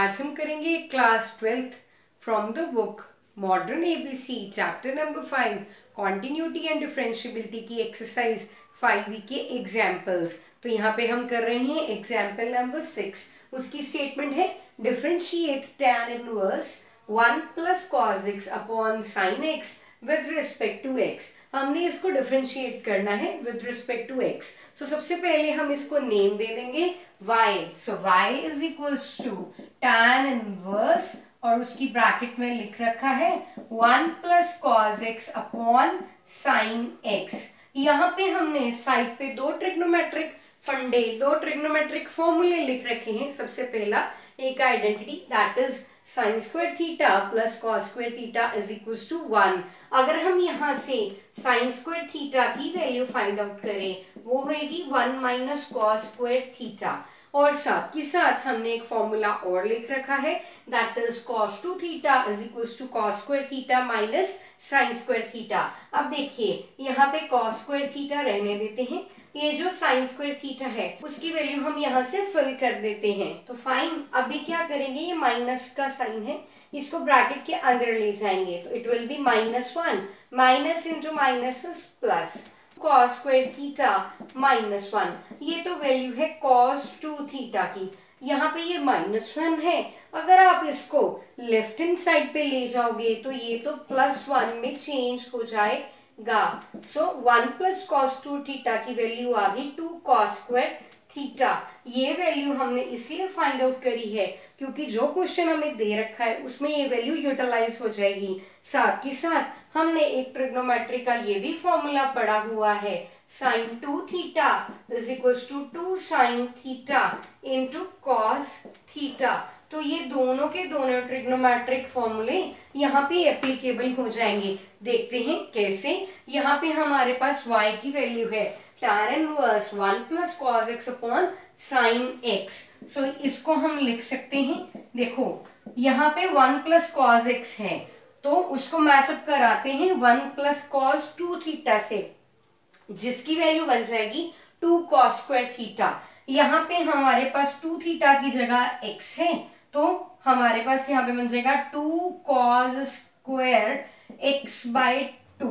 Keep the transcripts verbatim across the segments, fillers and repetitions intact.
आज हम करेंगे class twelfth from the book modern ABC chapter number five continuity and differentiability की exercise five के एग्जाम्पल्स। तो यहाँ पे हम कर रहे हैं एग्जाम्पल नंबर सिक्स। उसकी स्टेटमेंट है differentiate tan inverse one plus cos x upon sign x with respect to x. हमने इसको डिफरेंशिएट करना है with respect to x. So सबसे पहले हम इसको नेम दे देंगे y। So y is equals to tan inverse और उसकी ब्रैकेट में लिख रखा है one plus cos x upon sign x. यहाँ पे हमने साइड पे दो ट्रिग्नोमेट्रिक फंडे दो ट्रिग्नोमेट्रिक फॉर्मूले लिख रखे हैं। सबसे पहला एक identity that is sine square theta plus cos square theta is equals to one. अगर हम यहाँ से साइन स्क्वायर थीटा की वैल्यू फाइंड आउट करें वो होगी one minus cos square theta. और साथ के साथ हमने एक फॉर्मूला और लिख रखा है that is cos two theta is equals to cos square theta minus sine square theta. अब देखिए यहाँ पे कॉस स्क्वायर थीटा रहने देते हैं, ये जो साइन स्क्वायर थीटा है उसकी वैल्यू हम यहाँ से फिल कर देते हैं। तो फाइन अभी क्या करेंगे, ये माइनस का साइन है इसको ब्रैकेट के अंदर ले जाएंगे तो it will be minus one minus into minus is plus cos square theta minus one. ये तो वैल्यू है कॉस टू थीटा की, यहाँ पे ये माइनस वन है। अगर आप इसको लेफ्ट हैंड साइड पे ले जाओगे तो ये तो प्लस वन में चेंज हो जाए गा। So one plus cos two theta की वैल्यू आ गई टू कॉस स्क्वायर थीटा। ये वैल्यू हमने इसलिए फाइंड आउट करी है क्योंकि जो क्वेश्चन हमें दे रखा है उसमें ये वैल्यू यूटिलाइज हो जाएगी। साथ ही साथ हमने एक ट्रिग्नोमेट्री का ये भी फॉर्मूला पड़ा हुआ है sine two theta is equals to two sine theta into cos theta. तो ये दोनों के दोनों ट्रिग्नोमेट्रिक फॉर्मूले यहाँ पे एप्लीकेबल हो जाएंगे। देखते हैं कैसे। यहाँ पे हमारे पास y की वैल्यू है tan inverse one plus cos x upon sin x। So इसको हम लिख सकते हैं, देखो यहाँ पे वन प्लस cos x है तो उसको मैचअप कराते हैं one plus cos two theta से जिसकी वैल्यू बन जाएगी टू cos स्क्वायर थीटा। यहाँ पे हमारे पास टू थीटा की जगह x है तो हमारे पास यहाँ पे बन जाएगा two cos square x by two.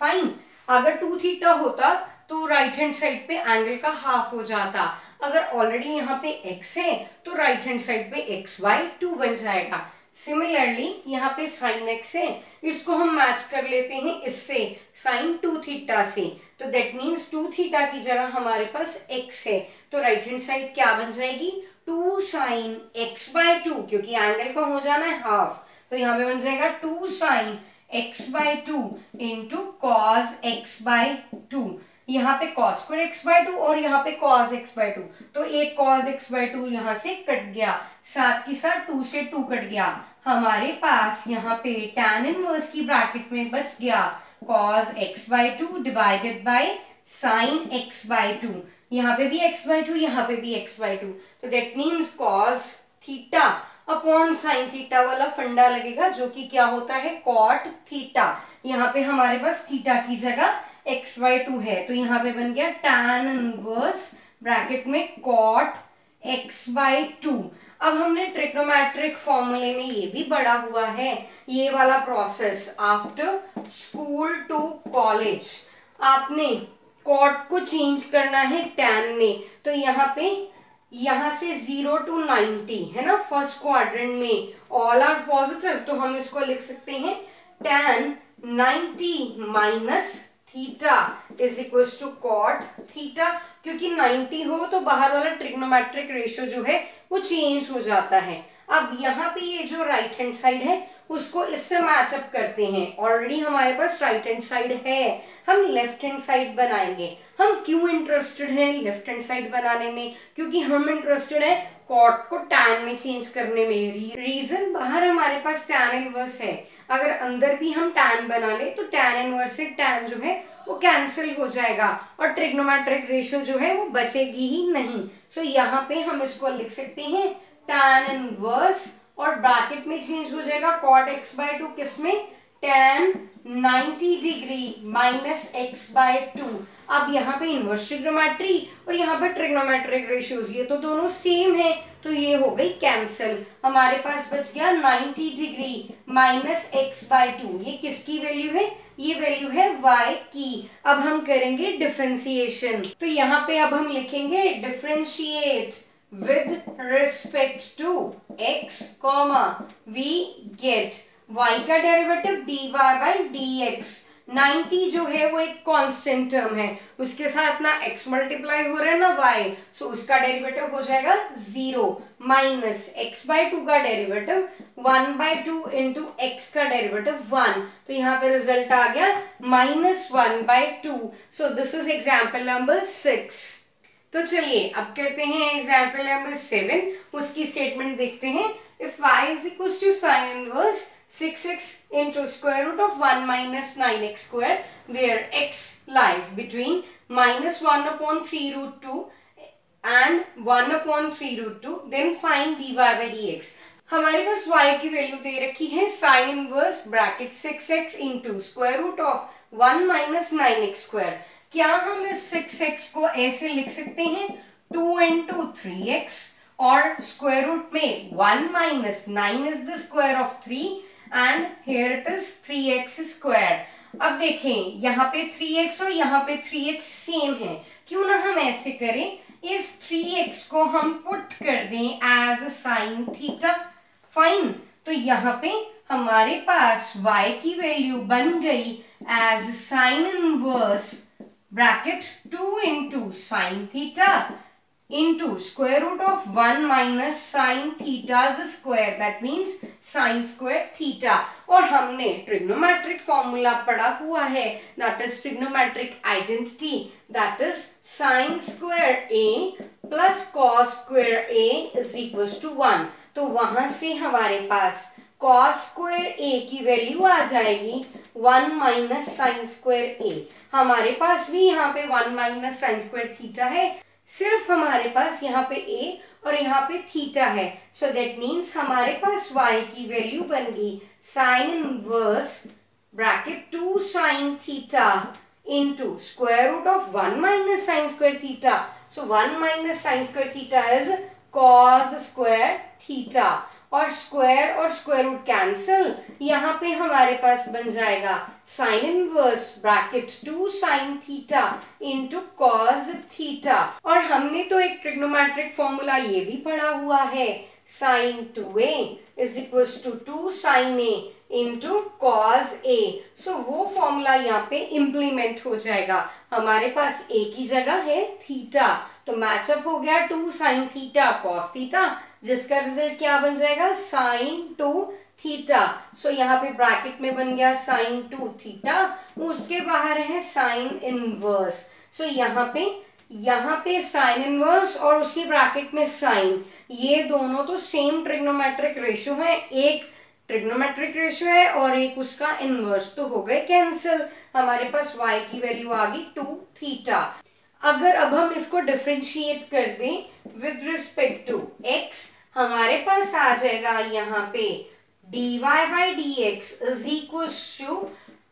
Fine, अगर टू थीटा होता तो राइट हैंड साइड पे एंगल का हाफ हो जाता। अगर ऑलरेडी यहाँ पे x है तो राइट हैंड साइड पे x बाय टू बन जाएगा। सिमिलरली यहाँ पे साइन एक्स है, इसको हम मैच कर लेते हैं इससे साइन टू थीटा से। तो देट मीन्स टू थीटा की जगह हमारे पास x है तो राइट हैंड साइड क्या बन जाएगी two sine x by two, क्योंकि एंगल का हो जाना है हाफ। तो यहाँ पे बन जाएगा two sine x by two into cos x by two. यहाँ पे cos square x by two और यहाँ पे कॉस एक्स बाय टू, तो एक कॉस एक्स बाय टू यहाँ से कट गया, साथ के साथ टू से टू कट गया। हमारे पास यहाँ पे tan इनवर्स की ब्रैकेट में बच गया cos x by two divided by sine x by two. यहाँ पे भी x बाय टू, यहाँ पे भी x बाय टू। तो that means cos theta upon sine theta वाला फंडा लगेगा जो कि क्या होता है कॉट थीटा। यहाँ पे हमारे पास थीटा की जगह एक्स बाय टू है तो यहाँ पे बन गया tan इनवर्स ब्रैकेट में कॉट एक्स बाय टू। अब हमने ट्रिग्नोमेट्रिक फॉर्मूले में ये भी बढ़ा हुआ है ये वाला process after school to college. आपने कॉट को चेंज करना है tan में, तो यहाँ पे यहाँ से जीरो टू नाइन्टी है ना फर्स्ट क्वाड्रेंट में ऑल आर पॉजिटिव, तो हम इसको लिख सकते हैं tan ninety minus theta is equals to cot theta. क्योंकि नाइन्टी हो तो बाहर वाला ट्रिग्नोमेट्रिक रेशियो जो है वो चेंज हो जाता है। अब यहाँ पे ये जो राइट हैंड साइड है उसको इससे मैचअप करते हैं। ऑलरेडी हमारे पास राइट हैंड साइड है, हम लेफ्ट हैंड साइड बनाएंगे। हम क्यों इंटरेस्टेड हैं लेफ्ट हैंड साइड बनाने में, क्योंकि हम इंटरेस्टेड हैं कॉट को tan में चेंज करने में। रीजन बाहर हमारे पास tan इनवर्स है, अगर अंदर भी हम tan बना ले तो tan इनवर्स से tan जो है वो कैंसिल हो जाएगा और ट्रिग्नोमेट्रिक रेशियो जो है वो बचेगी ही नहीं। सो so, यहाँ पे हम इसको लिख सकते हैं tan इनवर्स और ब्रैकेट में चेंज हो जाएगा cot x बाय टू किस में tan ninety degree minus x by two. अब यहाँ पे इन्वर्स ट्रिग्नोमेट्री और यहाँ पे ट्रिग्नोमेट्रिक रेशियोज ये तो दोनों सेम है, तो ये हो गई कैंसिल। हमारे पास बच गया ninety degree minus x by two. ये किसकी वैल्यू है? ये वैल्यू है y की। अब हम करेंगे डिफरेंशिएशन, तो यहाँ पे अब हम लिखेंगे differentiate with respect to x, we get y का derivative dy by dx। Ninety जो है वो एक कांस्टेंट टर्म है, उसके साथ ना x मल्टीप्लाई हो रहा है ना y, सो so उसका डेरिवेटिव हो जाएगा zero minus x by two का derivative one by two into x का डेरिवेटिव वन। तो यहाँ पे रिजल्ट आ गया minus one by two. So this is example number six. तो चलिए अब करते हैं एग्जाम्पल नंबर सेवन, उसकी स्टेटमेंट देखते हैं। If y is equal to sine inverse six x into square root of one minus nine x square where x lies between minus one upon three root two and one upon three root two, then find d y by d x. हमारे पास y की value दे रखी है sine inverse bracket six x into square root of one minus nine x square. क्या हम इस six x को ऐसे लिख सकते हैं? टू इंटू थ्री एक्स और स्क्वायर रूट में one minus nine is the square of three and here it is three x square. अब देखें यहाँ पे थ्री एक्स और यहाँ पे थ्री एक्स सेम है, क्यों ना हम ऐसे करें, इस थ्री एक्स को हम पुट कर दें as a sine theta. Fine, तो यहाँ पे हमारे पास y की वैल्यू बन गई as sine inverse bracket two into sine theta into square root of one minus sin theta's square, that means sin square theta। और हमने trigonometric formula पढ़ा हुआ है, that is trigonometric identity, that is sin square a plus cos square a is equals to one. तो वहां से हमारे पास cos square a की वैल्यू आ जाएगी one minus sin square a। हमारे पास भी यहाँ पे one minus sin square theta है, सिर्फ हमारे पास यहाँ पे a और यहाँ पे थीटा है, सो दैट मीन्स हमारे पास y की वैल्यू बन गई sine inverse bracket two sine theta into square root of one minus sine square theta. So one minus sine square theta is cos square theta, और स्क्वायर और square root cancel. यहाँ पे हमारे पास बन जाएगा sine inverse bracket two sine theta into cos theta. और हमने तो एक ट्रिग्नोमेट्रिक फॉर्मूला ये भी पढ़ा हुआ है, sine two A is equals to two sine A into cos A. So वो फॉर्मूला यहाँ पे इम्प्लीमेंट हो जाएगा। हमारे पास ए की जगह है थीटा, तो मैचअप हो गया two sine theta cos theta, जिसका रिजल्ट क्या बन जाएगा साइन टू थीटा। सो यहाँ पे ब्रैकेट में बन गया साइन टू थीटा, उसके बाहर है साइन इनवर्स। सो यहाँ पे यहाँ पे साइन इनवर्स और उसकी ब्रैकेट में साइन, ये दोनों तो सेम ट्रिग्नोमेट्रिक रेशियो है, एक ट्रिग्नोमेट्रिक रेशियो है और एक उसका इनवर्स, तो हो गए कैंसिल। हमारे पास y की वैल्यू आ गई टू थीटा। अगर अब हम इसको डिफ्रेंशिएट कर दें विद रिस्पेक्ट टू x, हमारे पास आ जाएगा यहाँ पे dy by d x is equal to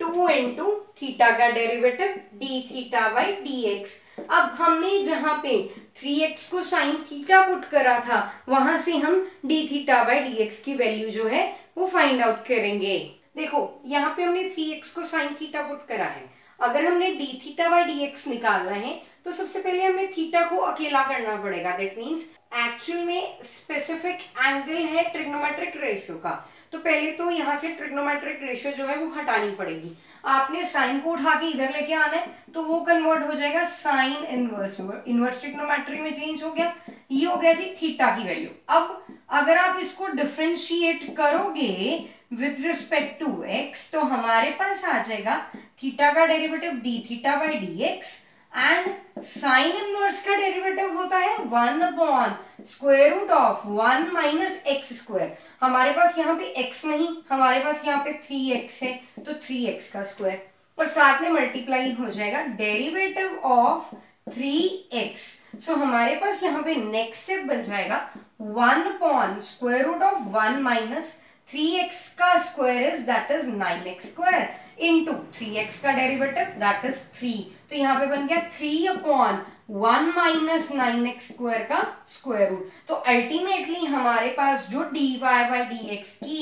two into theta का derivative d theta by d x. अब हमने जहाँ पे थ्री एक्स को साइन थीटा पुट करा था, वहां से हम d theta by d x की वैल्यू जो है वो फाइंड आउट करेंगे। देखो यहाँ पे हमने थ्री एक्स को साइन थीटा पुट करा है, अगर हमने d theta by d x निकालना है तो सबसे पहले हमें थीटा को अकेला करना पड़ेगा, दैट मीन्स एक्चुअल में स्पेसिफिक एंगल है ट्रिग्नोमेट्रिक रेशियो का, तो पहले तो यहाँ से ट्रिग्नोमेट्रिक रेशियो जो है वो हटानी पड़ेगी। आपने साइन को उठा के इधर लेके आना है, तो वो कन्वर्ट हो जाएगा साइन इनवर्स, इनवर्स ट्रिग्नोमेट्री में चेंज हो गया। ये हो गया जी थीटा की वैल्यू। अब अगर आप इसको डिफ्रेंशिएट करोगे विद रिस्पेक्ट टू एक्स, तो हमारे पास आ जाएगा थीटा का derivative d theta by d x and sine inverse का डेरिवेटिव होता है one upon square root of one minus x square. हमारे पास यहाँ पे एक्स नहीं, हमारे पास यहाँ पे थ्री एक्स है, तो थ्री एक्स का स्क्वायर और साथ में मल्टीप्लाई हो जाएगा derivative of three x. So हमारे पास यहाँ पे नेक्स्ट स्टेप बन जाएगा one upon square root of one minus three x का square is that is nine x square. Into three x का डेरिवेटिव दैट इज थ्री, तो यहाँ पे बन गया three upon one minus nine x square का स्क्वायर रूट। तो ultimately हमारे पास जो d y by d x की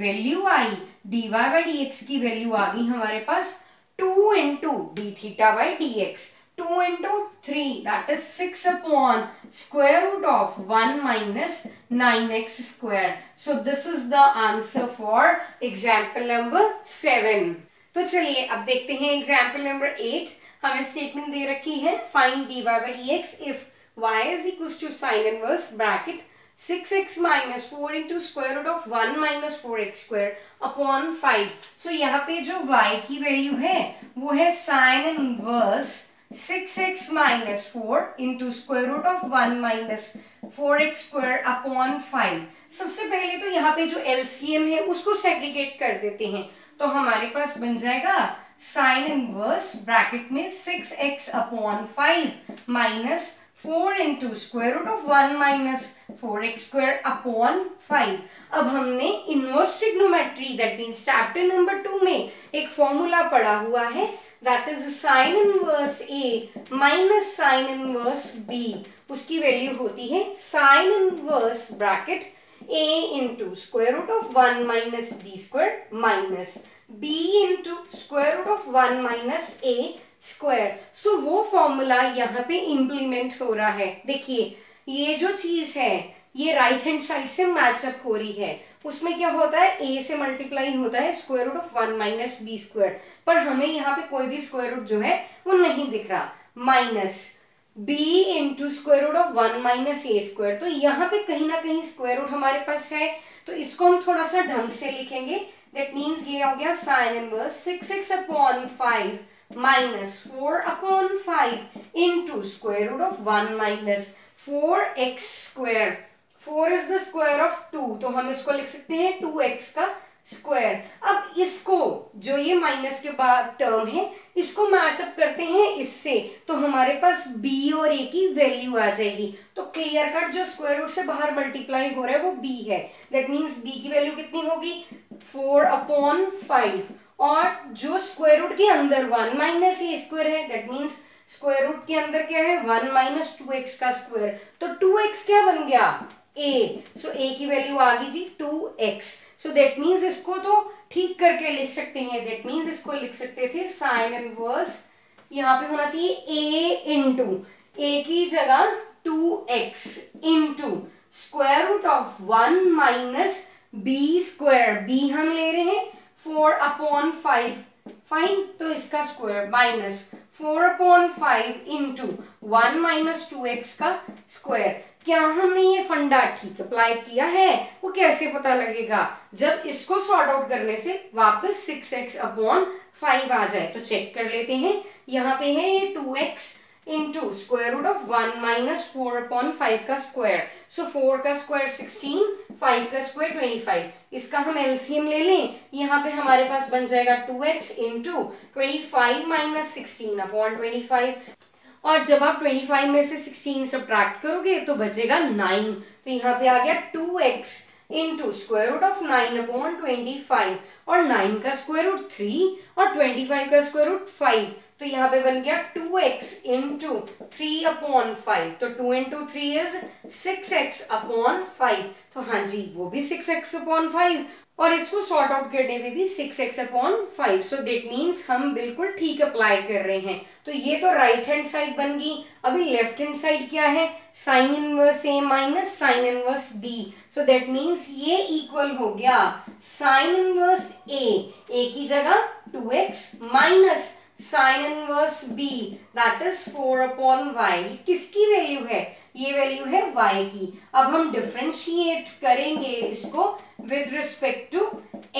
value I, D y by d x की वैल्यू आ गई हमारे पास two into d theta by d x, two into three that is six upon square root of one minus nine x square. So this is the answer for example number seven. तो चलिए अब देखते हैं example number eight. हमें statement दे रखी है find dy by dx if y is equals to sin inverse bracket six x minus four into square root of one minus four x square upon five. So यहाँ पे जो y की value है वो है sin inverse six x minus four into square root of one minus four x square upon five. सबसे पहले तो यहाँ पे जो एलसीएम है उसको सेग्रीगेट कर देते हैं, तो हमारे पास बन जाएगा साइन इनवर्स ब्रैकेट में six x upon five minus four into square root of one minus four x square upon five. अब हमने inverse trigonometry that means chapter number two में एक फॉर्मूला पढ़ा हुआ है that is sine inverse A minus sine inverse B, उसकी value होती है sine inverse bracket a into square root of one minus B square minus b into square root of one minus a square. So वो formula यहाँ पे implement हो रहा है। देखिए ये जो चीज है ये राइट हैंड साइड से मैचअप हो रही है, उसमें क्या होता है a से मल्टीप्लाई होता है square root of one minus B square, पर हमें यहाँ पे कोई भी स्क्वायर रूट जो है वो नहीं दिख रहा, minus b into square root of one minus A square. तो यहाँ पे कहीं ना कहीं स्क्वायर रूट हमारे पास है, तो इसको हम थोड़ा सा ढंग से लिखेंगे। दैट मीन्स ये हो गया sine inverse six x upon five minus four upon five into square root of one minus four x square. Four is the square of two, तो हम इसको लिख सकते हैं टू एक्स का स्क्वायर। अब इसको जो ये माइनस के बाद टर्म है इसको मैचअप करते हैं इससे, तो हमारे पास b और a की वैल्यू आ जाएगी। तो क्लियर कट जो स्क्वायर रूट से बाहर मल्टीप्लाई हो रहा है वो b है, दैट मीन्स b की वैल्यू कितनी होगी फोर अपॉन फाइव, और जो स्क्वायर रूट के अंदर वन माइनस ए स्क्वायर है दैट मीन्स स्क्वायर रूट के अंदर क्या है वन माइनस टू एक्स का स्क्वायर। तो टू एक्स क्या बन गया a, सो so, a की वैल्यू आ गई जी two x. So that means इसको तो ठीक करके लिख सकते हैं, दैट मीन्स इसको लिख सकते थे साइन इनवर्स यहाँ पे होना चाहिए a इंटू a की जगह two x into square root of one minus B square, B हम ले रहे हैं फोर अपॉन फाइव फाइन, तो इसका square minus four upon five into one minus two x का स्क्वायर। क्या हमने ये फंडा ठीक अप्लाई किया है? वो कैसे पता लगेगा जब इसको सॉर्ट आउट करने से वापस सिक्स एक्स अपॉन फाइव आ जाए। तो चेक कर लेते हैं, यहाँ पे है ये two x into square root of one minus four upon five का स्क्वायर। सो फोर का स्क्वायर सिक्सटीन, फाइव का स्क्वायर ट्वेंटी फाइव, इसका हम एलसीएम ले लें, यहाँ पे हमारे पास बन जाएगा two x into twenty five minus sixteen upon twenty five, और जब आप ट्वेंटी फाइव में से सिक्सटीन सब्ट्रैक्ट करोगे तो बचेगा नाइन। तो यहाँ पे आ गया two x into square root of nine upon twenty five, और नाइन का स्क्वायर रूट थ्री और ट्वेंटी फाइव का स्क्वायर रूट फाइव, तो यहाँ पे बन गया two x into three upon five. तो two into three is six x upon five, तो हाँ जी वो भी सिक्स एक्स अपॉन फाइव, और इसको सॉर्ट आउट करने में भी six x upon five. So that means हम बिल्कुल ठीक अप्लाई कर रहे हैं। तो ये तो राइट हैंड साइड बन गई, अभी लेफ्ट हैंड साइड क्या है sine inverse A minus sine inverse B. So that means ये इक्वल हो गया साइन इनवर्स ए, ए की जगह two x minus sine inverse B that is four upon y. किसकी वैल्यू है? ये वैल्यू है y की। अब हम डिफ्रेंशिएट करेंगे इसको with respect to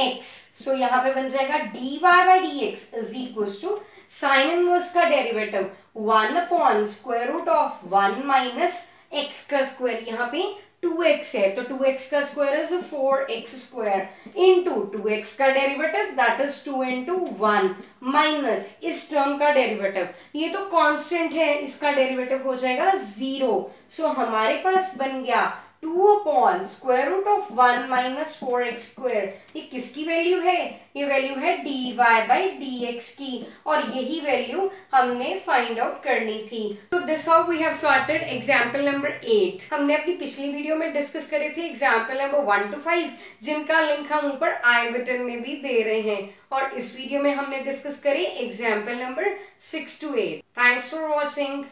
x। So so, यहाँ पे बन जाएगा dy by dx is equals to sine inverse का derivative one upon square root of one minus x का स्क्वायर, यहाँ पे टू एक्स है तो टू एक्स का square is four x square into two x का derivative that is two into one minus इस term का डेरिवेटिव, ये तो कांस्टेंट है इसका डेरिवेटिव हो जाएगा जीरो। सो so, हमारे पास बन गया two upon square root of one minus four x square, ये किसकी वैल्यू है? ये वैल्यू है d y by d x की, और यही वैल्यू हमने फाइंड आउट करनी थी। तो this how we have sorted example number eight. हमने अपनी पिछली वीडियो में डिस्कस करे थे example number one two five जिनका लिंक हम ऊपर आई बटन में भी दे रहे हैं, और इस वीडियो में हमने डिस्कस करे example number six two eight. Thanks for watching.